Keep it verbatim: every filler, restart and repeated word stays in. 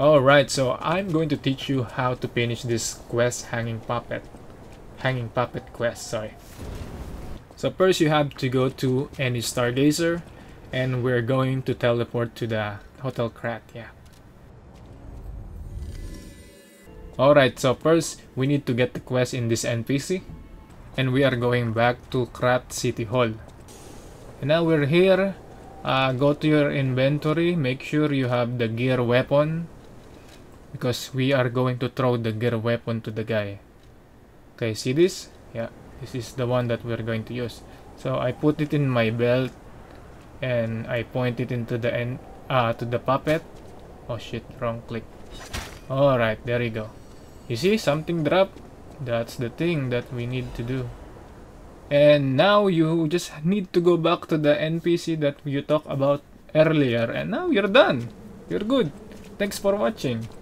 Alright, so I'm going to teach you how to finish this quest, hanging puppet. Hanging puppet quest, sorry. So first you have to go to any Stargazer, and we're going to teleport to the Hotel Krat, yeah. Alright, so first we need to get the quest in this N P C, and we are going back to Krat City Hall. And now we're here. Uh, go to your inventory, make sure you have the gear weapon, because we are going to throw the gear weapon to the guy. Okay, see this? Yeah, this is the one that we're going to use. So I put it in my belt and I point it into the end, uh, to the puppet. Oh shit, wrong click. Alright, there you go. You see something drop? That's the thing that we need to do. And now you just need to go back to the N P C that you talked about earlier, and now you're done. You're good. Thanks for watching.